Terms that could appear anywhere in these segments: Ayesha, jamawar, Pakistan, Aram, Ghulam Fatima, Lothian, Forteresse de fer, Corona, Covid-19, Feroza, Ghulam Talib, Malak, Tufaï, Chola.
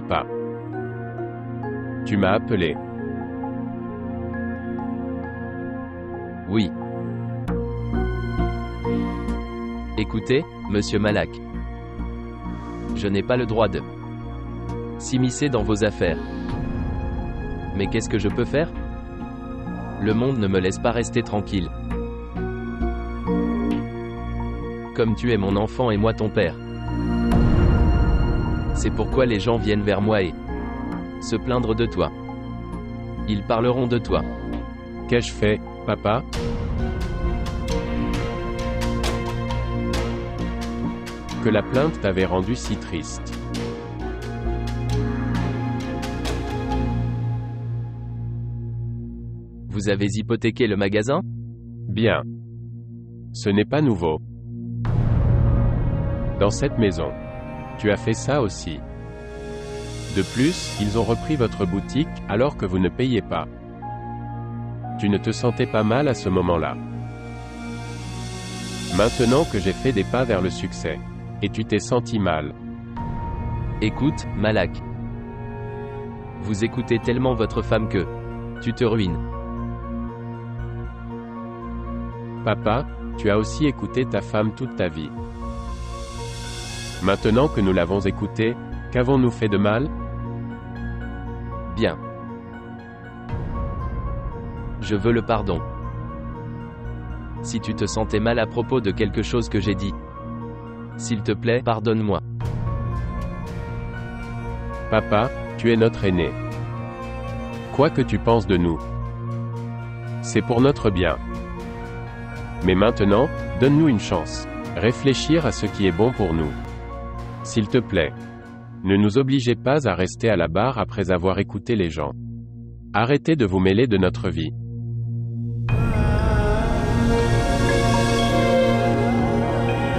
Papa. Tu m'as appelé. Oui. Écoutez, monsieur Malak. Je n'ai pas le droit de s'immiscer dans vos affaires. Mais qu'est-ce que je peux faire? Le monde ne me laisse pas rester tranquille. Comme tu es mon enfant et moi ton père. C'est pourquoi les gens viennent vers moi et se plaindre de toi. Ils parleront de toi. Qu'ai-je fait, papa? Que la plainte t'avait rendu si triste. Vous avez hypothéqué le magasin? Bien. Ce n'est pas nouveau. Dans cette maison. Tu as fait ça aussi. De plus, ils ont repris votre boutique, alors que vous ne payez pas. Tu ne te sentais pas mal à ce moment-là. Maintenant que j'ai fait des pas vers le succès. Et tu t'es senti mal. Écoute, Malak. Vous écoutez tellement votre femme que tu te ruines. Papa, tu as aussi écouté ta femme toute ta vie. Maintenant que nous l'avons écoutée, qu'avons-nous fait de mal? Bien. Je veux le pardon. Si tu te sentais mal à propos de quelque chose que j'ai dit, s'il te plaît, pardonne-moi. Papa, tu es notre aîné. Quoi que tu penses de nous, c'est pour notre bien. Mais maintenant, donne-nous une chance. Réfléchir à ce qui est bon pour nous. S'il te plaît, ne nous obligez pas à rester à la barre après avoir écouté les gens. Arrêtez de vous mêler de notre vie.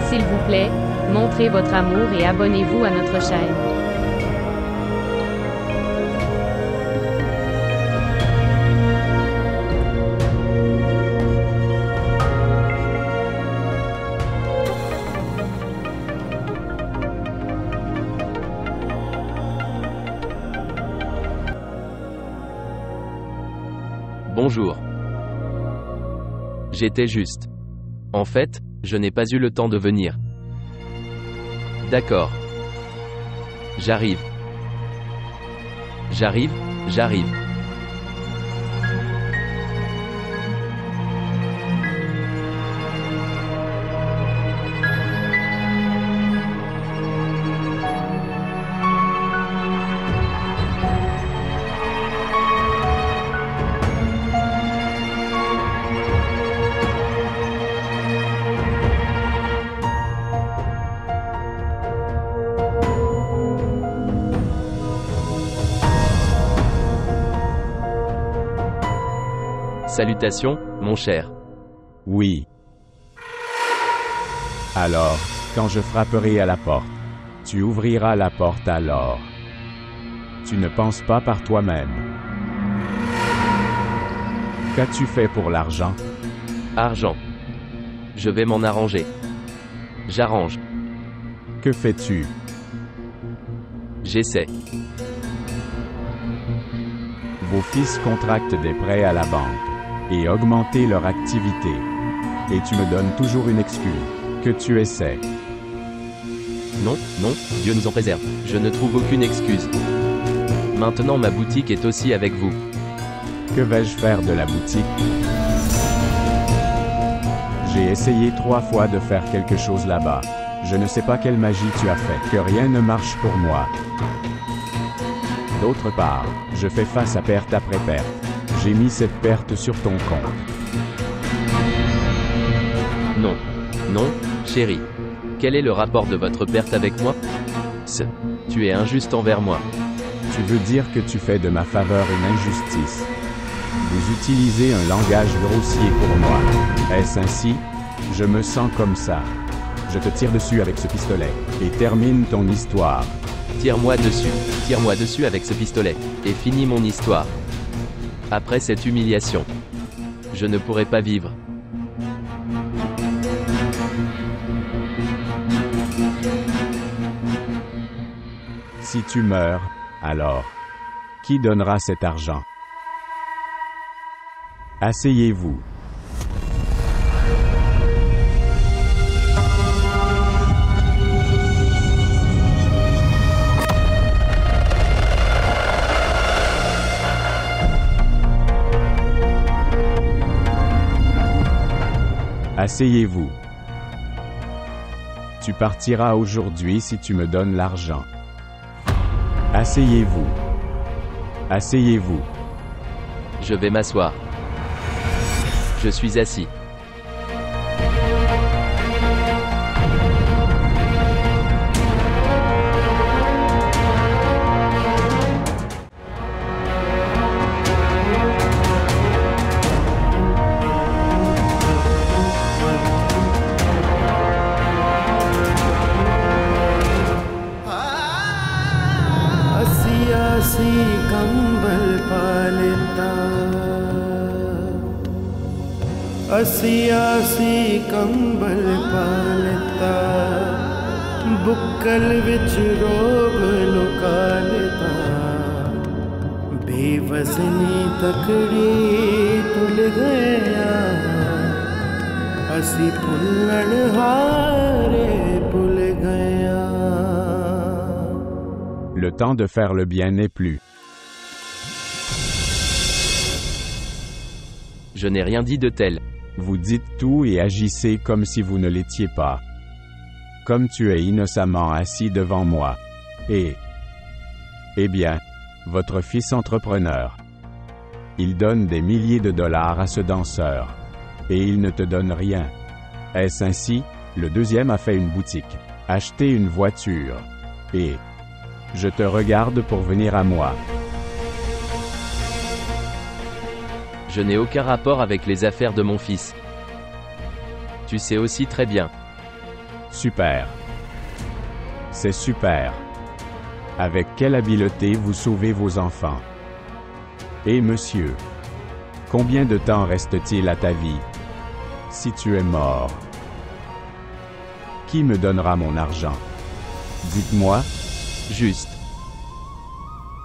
S'il vous plaît, montrez votre amour et abonnez-vous à notre chaîne. Bonjour. J'étais juste. En fait, je n'ai pas eu le temps de venir. D'accord. J'arrive. J'arrive, j'arrive. Salutations, mon cher. Oui. Alors, quand je frapperai à la porte, tu ouvriras la porte alors. Tu ne penses pas par toi-même. Qu'as-tu fait pour l'argent? Argent. Je vais m'en arranger. J'arrange. Que fais-tu? J'essaie. Vos fils contractent des prêts à la banque et augmenter leur activité. Et tu me donnes toujours une excuse, que tu essaies. Non, non, Dieu nous en préserve, je ne trouve aucune excuse. Maintenant ma boutique est aussi avec vous. Que vais-je faire de la boutique? J'ai essayé 3 fois de faire quelque chose là-bas. Je ne sais pas quelle magie tu as fait, que rien ne marche pour moi. D'autre part, je fais face à perte après perte. J'ai mis cette perte sur ton compte. Non. Non, chérie. Quel est le rapport de votre perte avec moi? Tu es injuste envers moi. Tu veux dire que tu fais de ma faveur une injustice. Vous utilisez un langage grossier pour moi. Est-ce ainsi? Je me sens comme ça. Je te tire dessus avec ce pistolet. Et termine ton histoire. Tire-moi dessus avec ce pistolet. Et finis mon histoire. Après cette humiliation, je ne pourrai pas vivre. Si tu meurs, Alors, qui donnera cet argent? Asseyez-vous. Asseyez-vous. Tu partiras aujourd'hui si tu me donnes l'argent. Asseyez-vous. Asseyez-vous. Je vais m'asseoir. Je suis assis. सियासी कंबल पालता बुक्कल विच रोग लुकालता बेवसनी तकड़ी तुल गया असी भुलण हारे भुल गया. Le temps de faire le bien n'est plus. Je n'ai rien dit de tel. Vous dites tout et agissez comme si vous ne l'étiez pas. Comme tu es innocemment assis devant moi. Eh bien, votre fils entrepreneur. Il donne des milliers de dollars à ce danseur. Et il ne te donne rien. Est-ce ainsi? Le deuxième a fait une boutique. Acheté une voiture. Et je te regarde pour venir à moi. Je n'ai aucun rapport avec les affaires de mon fils. Tu sais aussi très bien. Super. C'est super. Avec quelle habileté vous sauvez vos enfants. Et monsieur, combien de temps reste-t-il à ta vie? Si tu es mort, qui me donnera mon argent? Dites-moi. Juste.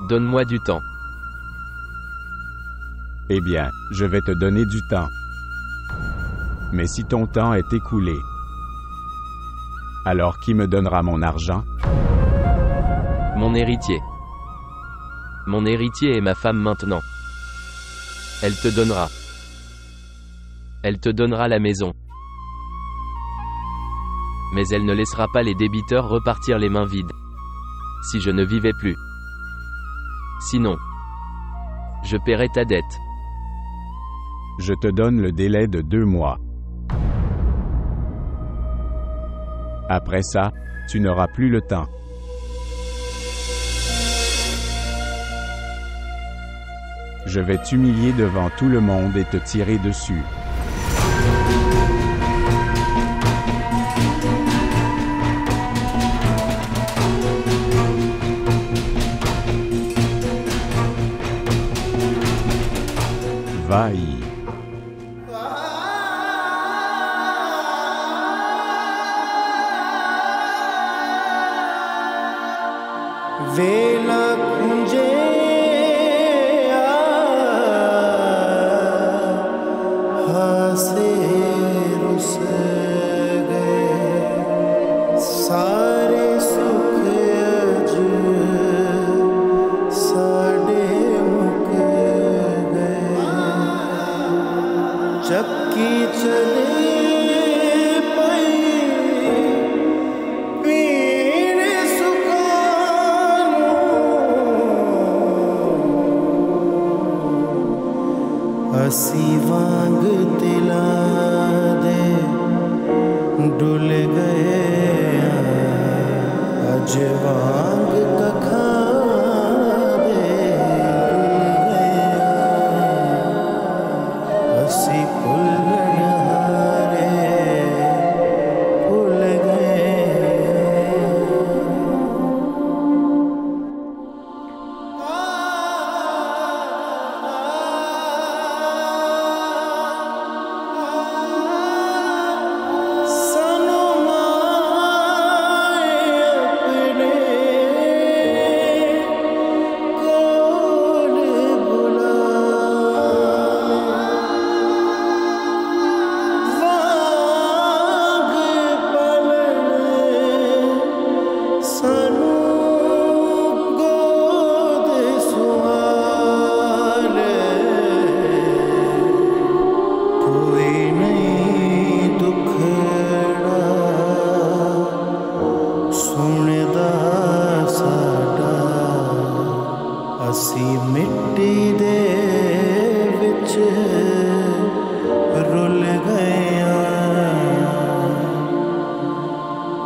Donne-moi du temps. Eh bien, je vais te donner du temps. Mais si ton temps est écoulé, alors qui me donnera mon argent? Mon héritier. Mon héritier est ma femme maintenant. Elle te donnera. Elle te donnera la maison. Mais elle ne laissera pas les débiteurs repartir les mains vides. Si je ne vivais plus. Sinon, je paierai ta dette. Je te donne le délai de 2 mois. Après ça, tu n'auras plus le temps. Je vais t'humilier devant tout le monde et te tirer dessus. Vaille. Vela kunjeya hase rus gaye sare sukh aj sade muk gaye jabki chale. हसी वांग तिला दे डुल गए अज वांग कखा दे हसी फुल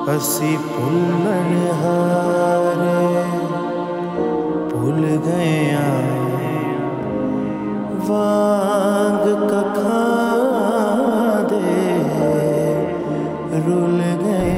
हसी पुलमनहारे भूल गया वांग कखा दे रुल गया।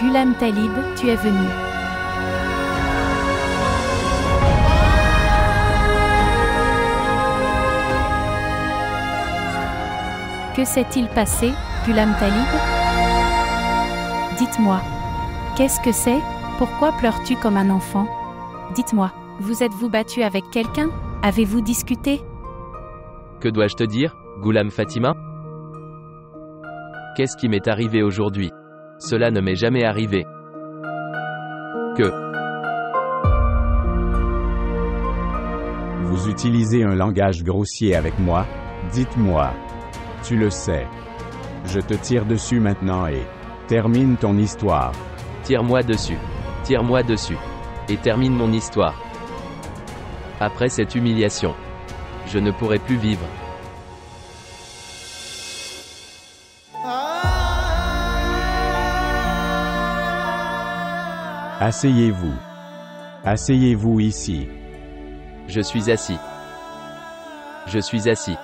Ghulam Talib, tu es venu. Que s'est-il passé, Ghulam Talib? Dites-moi. Qu'est-ce que c'est? Pourquoi pleures-tu comme un enfant? Dites-moi, vous êtes-vous battu avec quelqu'un? Avez-vous discuté? Que dois-je te dire, Ghulam Fatima? Qu'est-ce qui m'est arrivé aujourd'hui? Cela ne m'est jamais arrivé. Que vous utilisez un langage grossier avec moi, dites-moi. Tu le sais. Je te tire dessus maintenant et termine ton histoire. Tire-moi dessus, et termine mon histoire. Après cette humiliation, je ne pourrai plus vivre. Asseyez-vous. Asseyez-vous ici. Je suis assis. Je suis assis.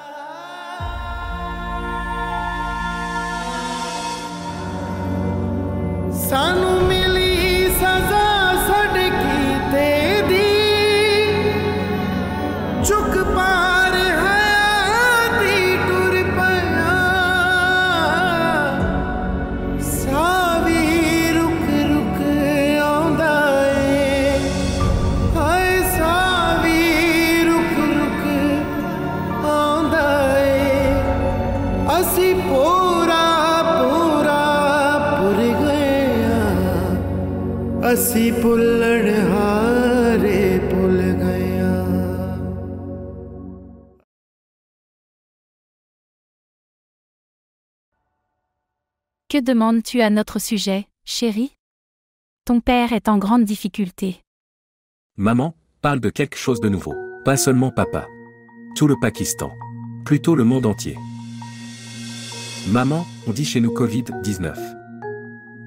असी पुलड़ हारे पुल गया। Que demandes-tu à notre sujet, chérie? Ton père est en grande difficulté. Maman, parle de quelque chose de nouveau. Pas seulement papa. Tout le Pakistan. Plutôt le monde entier. Maman, on dit chez nous Covid-19.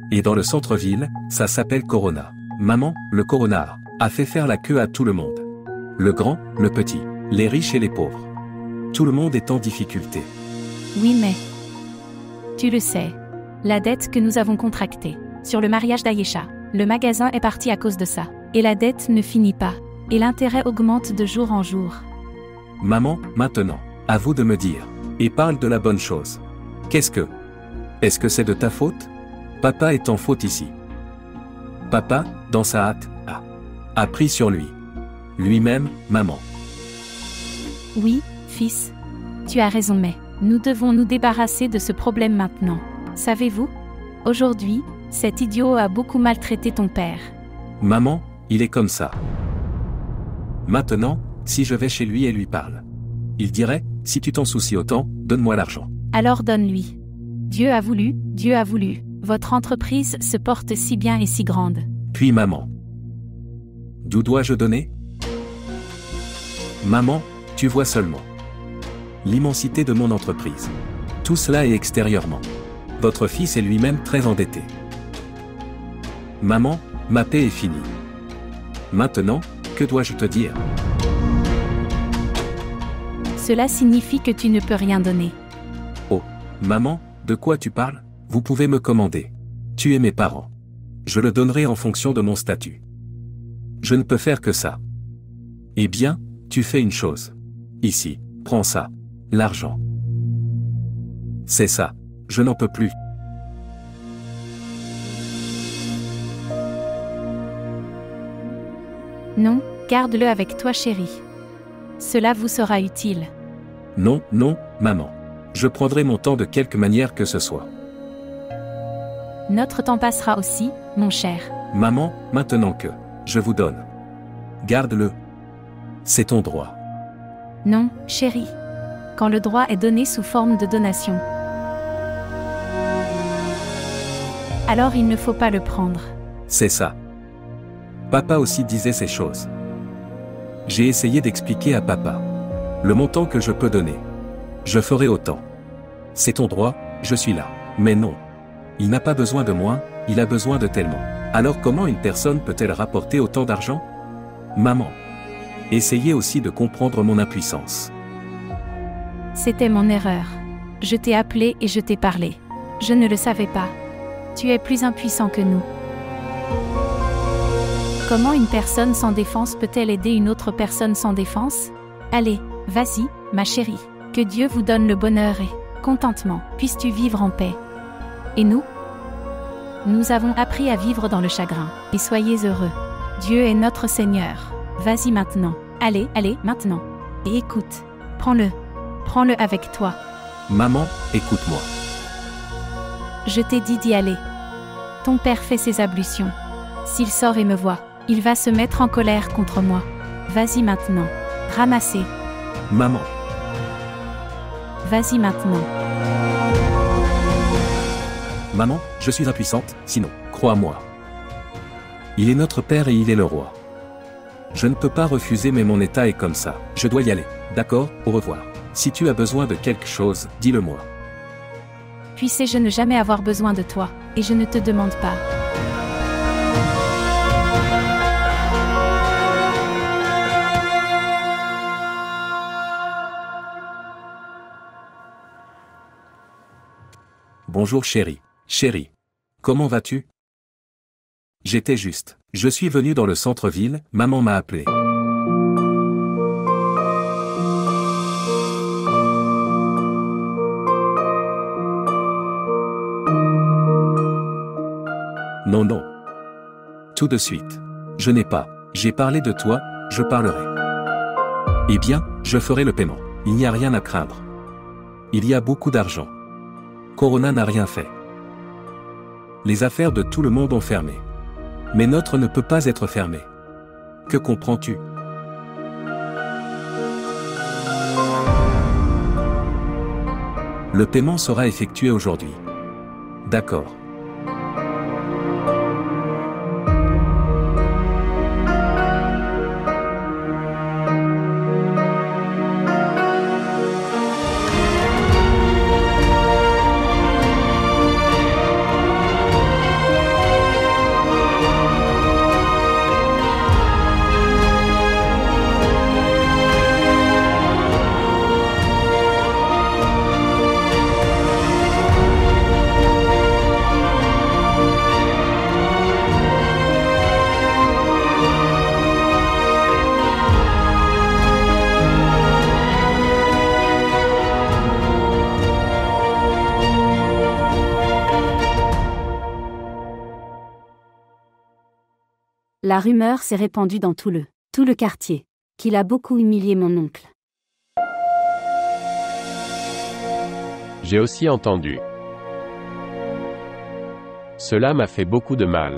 Et dans le centre-ville, ça s'appelle Corona. Maman, le Corona a fait faire la queue à tout le monde. Le grand, le petit, les riches et les pauvres. Tout le monde est en difficulté. Oui mais, tu le sais, la dette que nous avons contractée, sur le mariage d'Ayesha, le magasin est parti à cause de ça. Et la dette ne finit pas. Et l'intérêt augmente de jour en jour. Maman, maintenant, à vous de me dire. Et parle de la bonne chose. Qu'est-ce que? Est-ce que c'est de ta faute? Papa est en faute ici. Papa, dans sa hâte, a pris sur lui. Lui-même, maman. Oui, fils. Tu as raison mais, nous devons nous débarrasser de ce problème maintenant. Savez-vous? Aujourd'hui, cet idiot a beaucoup maltraité ton père. Maman, il est comme ça. Maintenant, si je vais chez lui et lui parle. Il dirait, si tu t'en soucies autant, donne-moi l'argent. Alors donne-lui. Dieu a voulu, Dieu a voulu. Votre entreprise se porte si bien et si grande. Puis maman. D'où dois-je donner? Maman, tu vois seulement l'immensité de mon entreprise. Tout cela est extérieurement. Votre fils est lui-même très endetté. Maman, ma paix est finie. Maintenant, que dois-je te dire? Cela signifie que tu ne peux rien donner. Oh, maman, de quoi tu parles? Vous pouvez me commander. Tu es mes parents. Je le donnerai en fonction de mon statut. Je ne peux faire que ça. Eh bien, tu fais une chose. Ici, prends ça. L'argent. C'est ça. Je n'en peux plus. Non, garde-le avec toi, chérie. Cela vous sera utile. Non, non, maman. Je prendrai mon temps de quelque manière que ce soit. Notre temps passera aussi, mon cher. Maman, maintenant que je vous donne. Garde-le. C'est ton droit. Non, chérie. Quand le droit est donné sous forme de donation, alors il ne faut pas le prendre. C'est ça. Papa aussi disait ces choses. J'ai essayé d'expliquer à papa le montant que je peux donner. Je ferai autant. C'est ton droit, je suis là. Mais non. Il n'a pas besoin de moi, il a besoin de tellement. Alors comment une personne peut-elle rapporter autant d'argent? Maman. Essayez aussi de comprendre mon impuissance. C'était mon erreur. Je t'ai appelé et je t'ai parlé. Je ne le savais pas. Tu es plus impuissant que nous. Comment une personne sans défense peut-elle aider une autre personne sans défense? Allez, vas-y, ma chérie. Que Dieu vous donne le bonheur et contentement. Puisses-tu vivre en paix. Et nous? Nous avons appris à vivre dans le chagrin. Et soyez heureux. Dieu est notre Seigneur. Vas-y maintenant. Allez, allez, maintenant. Et écoute. Prends-le. Prends-le avec toi. Maman, écoute-moi. Je t'ai dit d'y aller. Ton père fait ses ablutions. S'il sort et me voit, il va se mettre en colère contre moi. Vas-y maintenant. Ramassez. Maman. Vas-y maintenant. Maman, je suis impuissante, sinon, crois-moi. Il est notre père et il est le roi. Je ne peux pas refuser, mais mon état est comme ça. Je dois y aller. D'accord, au revoir. Si tu as besoin de quelque chose, dis-le-moi. Puissé-je ne jamais avoir besoin de toi, et je ne te demande pas. Bonjour chérie. Chérie. Comment vas-tu? J'étais juste. Je suis venu dans le centre-ville, maman m'a appelé. Non, non. Tout de suite. Je n'ai pas. J'ai parlé de toi, je parlerai. Eh bien, je ferai le paiement. Il n'y a rien à craindre. Il y a beaucoup d'argent. Corona n'a rien fait. Les affaires de tout le monde ont fermé. Mais notre ne peut pas être fermée. Que comprends-tu? Le paiement sera effectué aujourd'hui. D'accord. La rumeur s'est répandue dans tout le quartier, qu'il a beaucoup humilié mon oncle. J'ai aussi entendu. Cela m'a fait beaucoup de mal.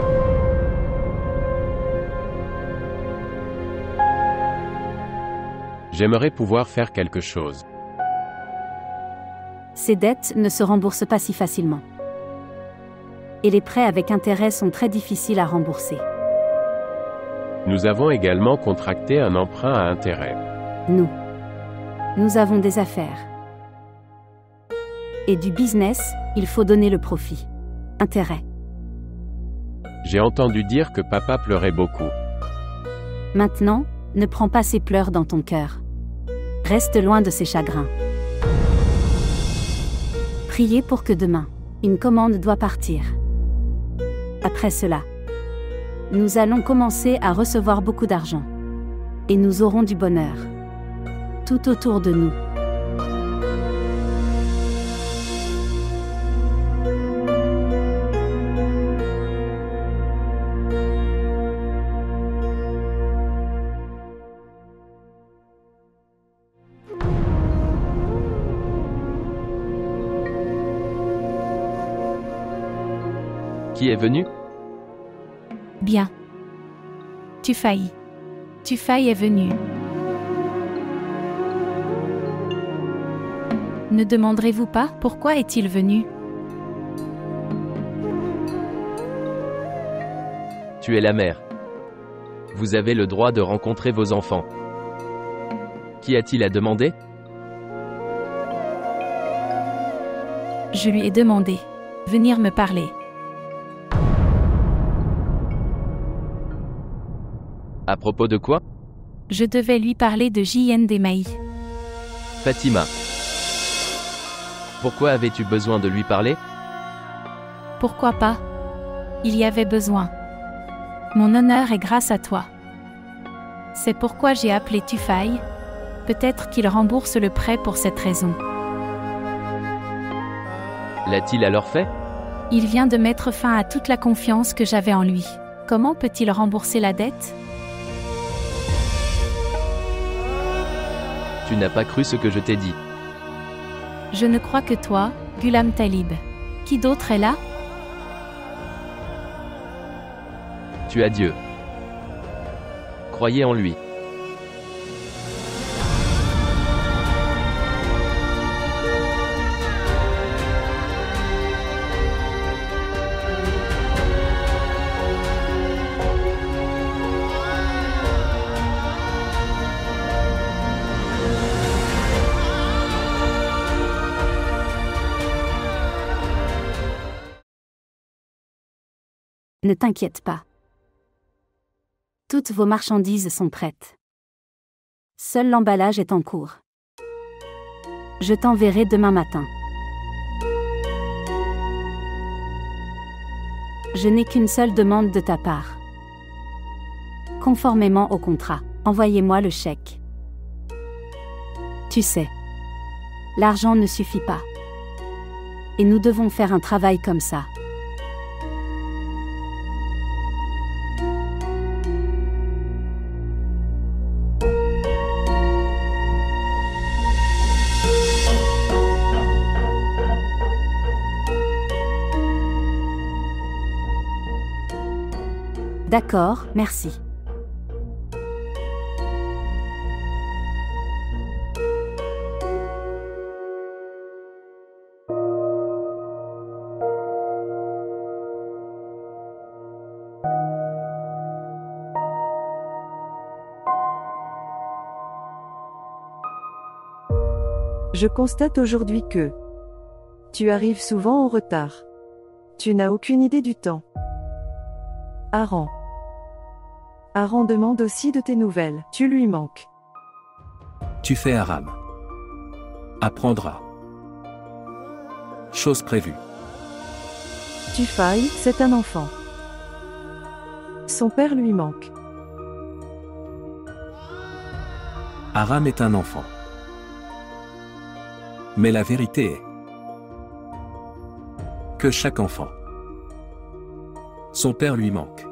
J'aimerais pouvoir faire quelque chose. Ces dettes ne se remboursent pas si facilement. Et les prêts avec intérêt sont très difficiles à rembourser. Nous avons également contracté un emprunt à intérêt. Nous avons des affaires. Et du business, il faut donner le profit. Intérêt. J'ai entendu dire que papa pleurait beaucoup. Maintenant, ne prends pas ses pleurs dans ton cœur. Reste loin de ses chagrins. Priez pour que demain, une commande doit partir. Après cela, nous allons commencer à recevoir beaucoup d'argent. Et nous aurons du bonheur. Tout autour de nous. qui est venu? Bien. Tufaï. Tufaï est venu. Ne demanderez-vous pas pourquoi est-il venu? Tu es la mère. Vous avez le droit de rencontrer vos enfants. Qu'y a-t-il à demander? Je lui ai demandé. Venir me parler. À propos de quoi? Je devais lui parler de JNDMI. Fatima. Pourquoi avais-tu besoin de lui parler? Pourquoi pas? Il y avait besoin. Mon honneur est grâce à toi. C'est pourquoi j'ai appelé Tufaï. Peut-être qu'il rembourse le prêt pour cette raison. L'a-t-il alors fait? Il vient de mettre fin à toute la confiance que j'avais en lui. Comment peut-il rembourser la dette? Tu n'as pas cru ce que je t'ai dit. Je ne crois que toi, Ghulam Talib. Qui d'autre est là? Tu as Dieu. Croyez en lui. Ne t'inquiète pas. Toutes vos marchandises sont prêtes. Seul l'emballage est en cours. Je t'enverrai demain matin. Je n'ai qu'une seule demande de ta part. Conformément au contrat, envoyez-moi le chèque. Tu sais, l'argent ne suffit pas. Et nous devons faire un travail comme ça. D'accord, merci. Je constate aujourd'hui que tu arrives souvent en retard. Tu n'as aucune idée du temps. Aram. Aram demande aussi de tes nouvelles. Tu lui manques. Tu fais Aram. Apprendra. Chose prévue. Tu failles, c'est un enfant. Son père lui manque. Aram est un enfant. Mais la vérité est que chaque enfant, son père lui manque.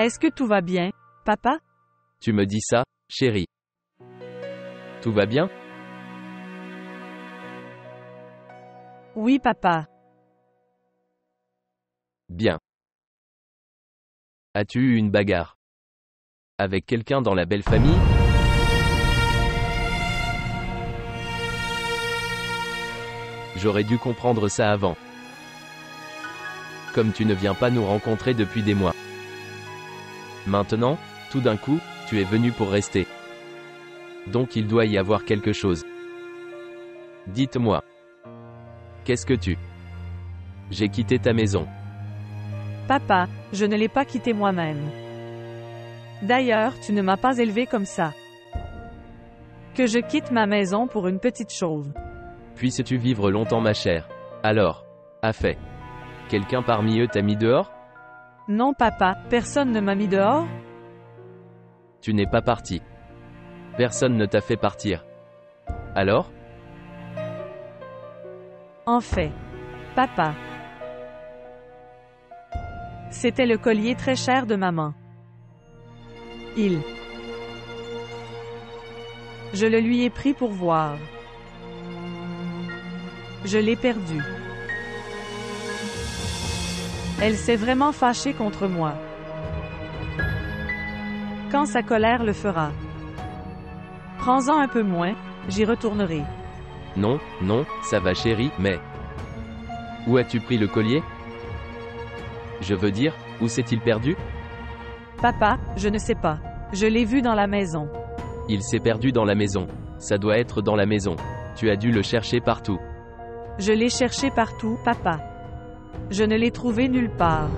Est-ce que tout va bien, papa? Tu me dis ça, chérie. Tout va bien? Oui, papa. Bien. As-tu eu une bagarre avec quelqu'un dans la belle famille? J'aurais dû comprendre ça avant. Comme tu ne viens pas nous rencontrer depuis des mois. Maintenant, tout d'un coup, tu es venu pour rester. Donc il doit y avoir quelque chose. Dites-moi. Qu'est-ce que tu J'ai quitté ta maison. Papa, je ne l'ai pas quitté moi-même. D'ailleurs, tu ne m'as pas élevé comme ça. Que je quitte ma maison pour une petite chose. Puisses-tu vivre longtemps, ma chère. Alors, à fait. Quelqu'un parmi eux t'a mis dehors? Non, papa, personne ne m'a mis dehors. Tu n'es pas parti. Personne ne t'a fait partir. Alors? En fait, papa. C'était le collier très cher de maman. Je le lui ai pris pour voir. Je l'ai perdu. Elle s'est vraiment fâchée contre moi. Quand sa colère le fera. Prends-en un peu moins, j'y retournerai. Non, non, ça va chérie, mais... Où as-tu pris le collier? Je veux dire, où s'est-il perdu? Papa, je ne sais pas. Je l'ai vu dans la maison. Il s'est perdu dans la maison. Ça doit être dans la maison. Tu as dû le chercher partout. Je l'ai cherché partout, papa. Je ne l'ai trouvé nulle part.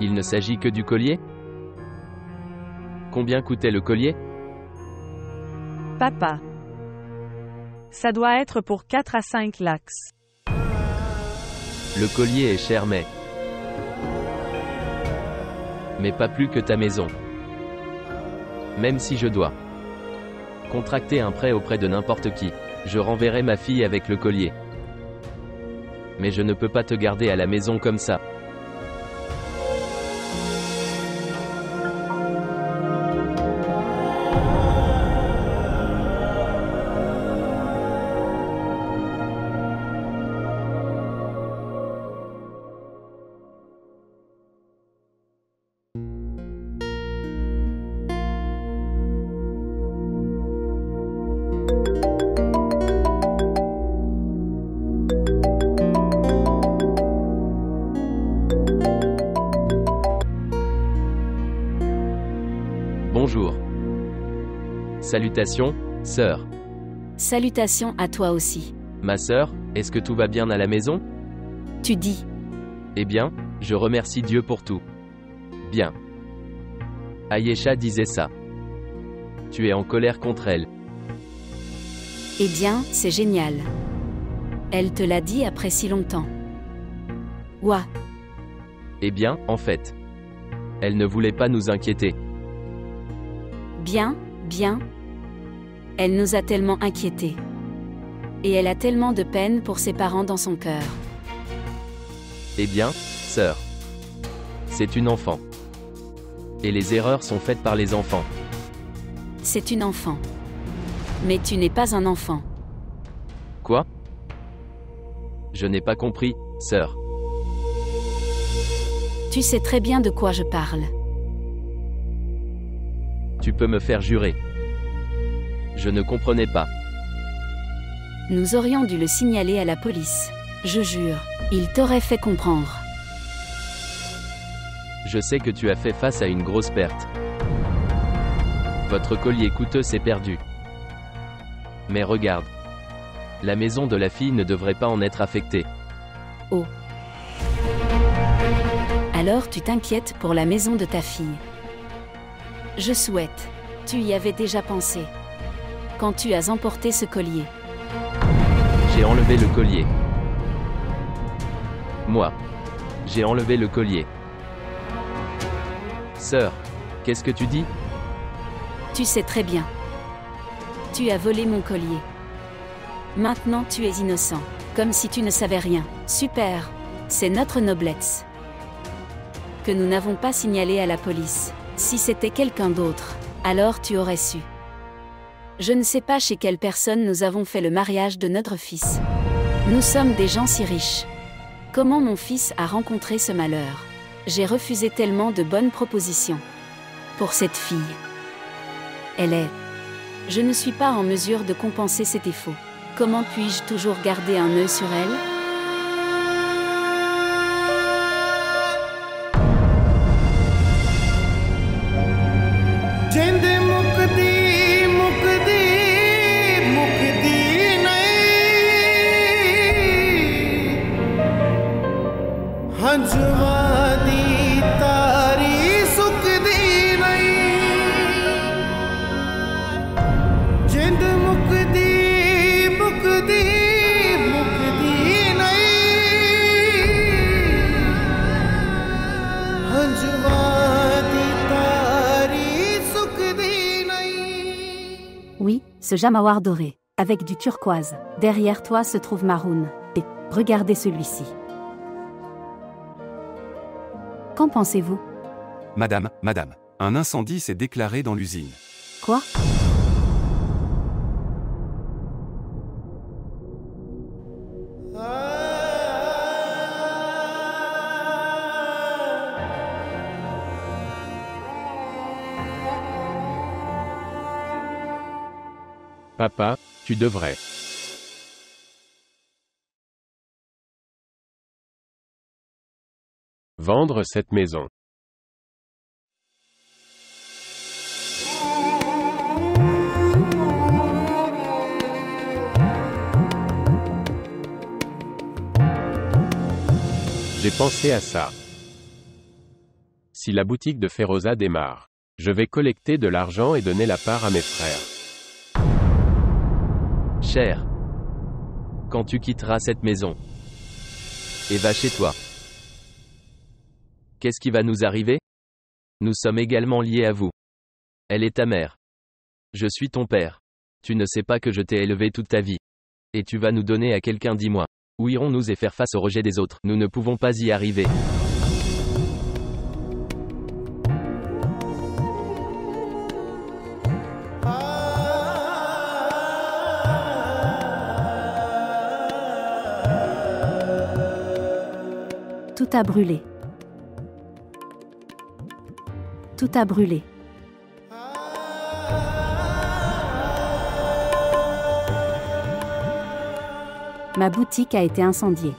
Il ne s'agit que du collier? Combien coûtait le collier? Papa. Ça doit être pour 4 à 5 lacs. Le collier est cher, mais... Mais pas plus que ta maison. Même si je dois contracter un prêt auprès de n'importe qui, je renverrai ma fille avec le collier. Mais je ne peux pas te garder à la maison comme ça. Bonjour. Salutations, sœur. Salutations à toi aussi. Ma sœur, est-ce que tout va bien à la maison? Tu dis. Eh bien, je remercie Dieu pour tout. Bien. Ayesha disait ça. Tu es en colère contre elle. Eh bien, c'est génial. Elle te l'a dit après si longtemps. Ouah. Eh bien, en fait, elle ne voulait pas nous inquiéter. Bien, bien. Elle nous a tellement inquiétés. Et elle a tellement de peine pour ses parents dans son cœur. Eh bien, sœur. C'est une enfant. Et les erreurs sont faites par les enfants. C'est une enfant. Mais tu n'es pas un enfant. Quoi? Je n'ai pas compris, sœur. Tu sais très bien de quoi je parle. Tu peux me faire jurer. Je ne comprenais pas. Nous aurions dû le signaler à la police. Je jure, il t'aurait fait comprendre. Je sais que tu as fait face à une grosse perte. Votre collier coûteux s'est perdu. Mais regarde. La maison de la fille ne devrait pas en être affectée. Oh. Alors tu t'inquiètes pour la maison de ta fille. Je souhaite. Tu y avais déjà pensé. Quand tu as emporté ce collier. J'ai enlevé le collier. Moi. J'ai enlevé le collier. Sœur, qu'est-ce que tu dis? Tu sais très bien. Tu as volé mon collier. Maintenant tu es innocent. Comme si tu ne savais rien. Super. C'est notre noblesse. Que nous n'avons pas signalé à la police. Si c'était quelqu'un d'autre, alors tu aurais su. Je ne sais pas chez quelle personne nous avons fait le mariage de notre fils. Nous sommes des gens si riches. Comment mon fils a rencontré ce malheur? J'ai refusé tellement de bonnes propositions. Pour cette fille. Elle est... Je ne suis pas en mesure de compenser ses défauts. Comment puis-je toujours garder un œil sur elle ? Mukti, mukti, mukti nahi. ce jamawar doré, avec du turquoise. Derrière toi se trouve Maroun. Et, regardez celui-ci. Qu'en pensez-vous? Madame, un incendie s'est déclaré dans l'usine. Quoi? Papa, tu devrais. Vendre cette maison. J'ai pensé à ça. Si la boutique de Feroza démarre, je vais collecter de l'argent et donner la part à mes frères. Cher, quand tu quitteras cette maison et vas chez toi, qu'est-ce qui va nous arriver? Nous sommes également liés à vous. Elle est ta mère. Je suis ton père. Tu ne sais pas que je t'ai élevé toute ta vie. Et tu vas nous donner à quelqu'un, dis-moi. Où irons-nous et faire face au rejet des autres? Nous ne pouvons pas y arriver. Tout a brûlé. Tout a brûlé. Ma boutique a été incendiée.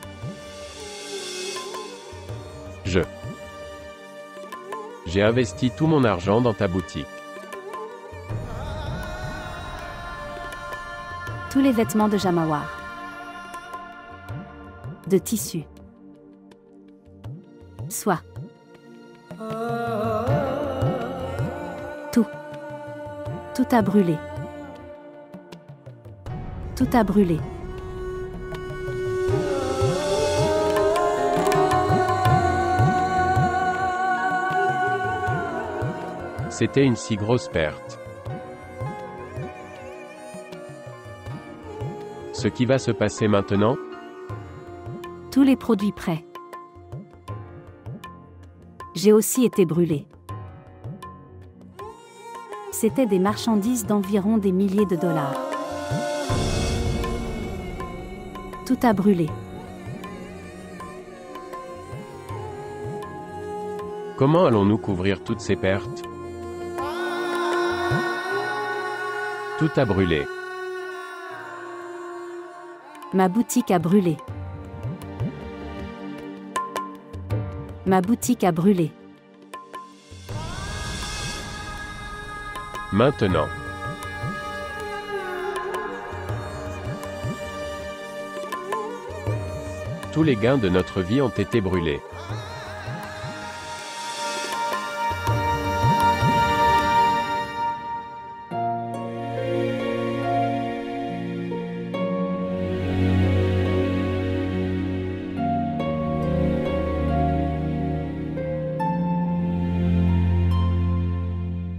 J'ai investi tout mon argent dans ta boutique. Tous les vêtements de jamawar. De tissu. Soie. Tout a brûlé. Tout a brûlé. C'était une si grosse perte. Ce qui va se passer maintenant? Tous les produits prêts. J'ai aussi été brûlé. C'était des marchandises d'environ des milliers de dollars. Tout a brûlé. Comment allons-nous couvrir toutes ces pertes? Tout a brûlé. Ma boutique a brûlé. Ma boutique a brûlé. Maintenant. Tous les gains de notre vie ont été brûlés.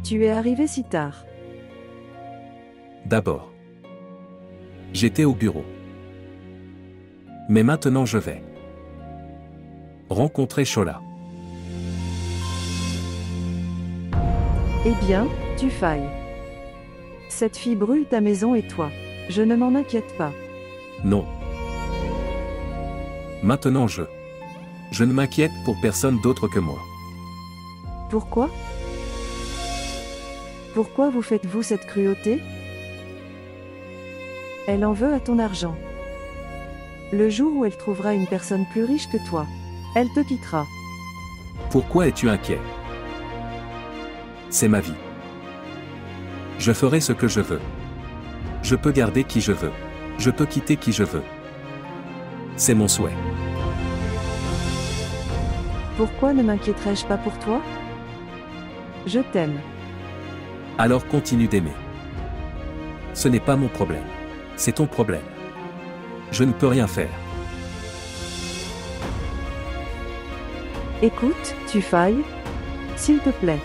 Tu es arrivé si tard. D'abord, j'étais au bureau. Mais maintenant je vais rencontrer Chola. Eh bien, tu failles. Cette fille brûle ta maison et toi. Je ne m'en inquiète pas. Non. Maintenant je ne m'inquiète pour personne d'autre que moi. Pourquoi ? Pourquoi vous faites-vous cette cruauté? Elle en veut à ton argent. Le jour où elle trouvera une personne plus riche que toi, elle te quittera. Pourquoi es-tu inquiet? C'est ma vie. Je ferai ce que je veux. Je peux garder qui je veux. Je peux quitter qui je veux. C'est mon souhait. Pourquoi ne m'inquiéterais-je pas pour toi? Je t'aime. Alors continue d'aimer. Ce n'est pas mon problème. C'est ton problème. Je ne peux rien faire. Écoute, tu failles. S'il te plaît,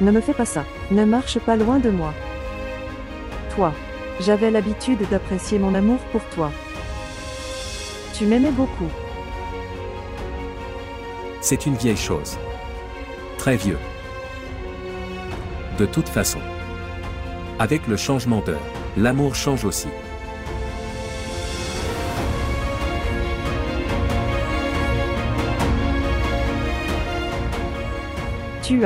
ne me fais pas ça. Ne marche pas loin de moi. Toi, J'avais l'habitude d'apprécier mon amour pour toi. Tu m'aimais beaucoup. C'est une vieille chose. Très vieux. De toute façon. Avec le changement d'heure, l'amour change aussi. Tu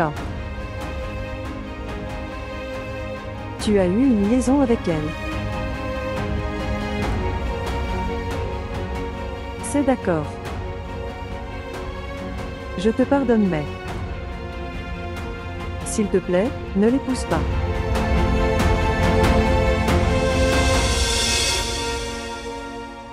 as eu une liaison avec elle. C'est d'accord. Je te pardonne mais... S'il te plaît, ne l'épouse pas.